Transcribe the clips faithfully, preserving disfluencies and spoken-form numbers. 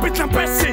być na presji.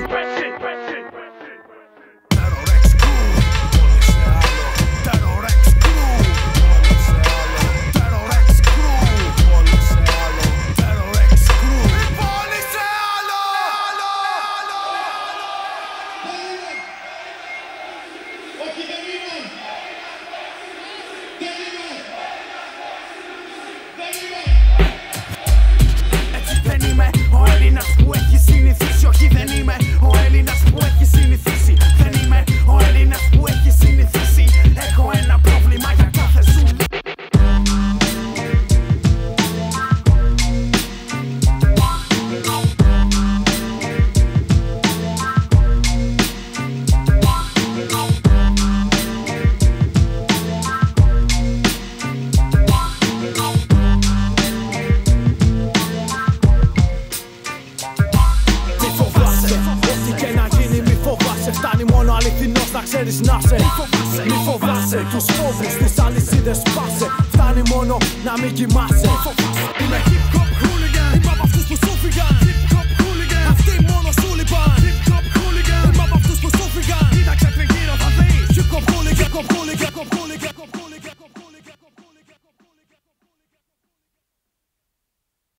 Φτάνει μόνο αληθινός να ξέρεις να σε. Μη φοβάσαι τους φόβους, τις αλυσίδες σπάσε. Φτάνει μόνο να μην κοιμάσαι. Είμαι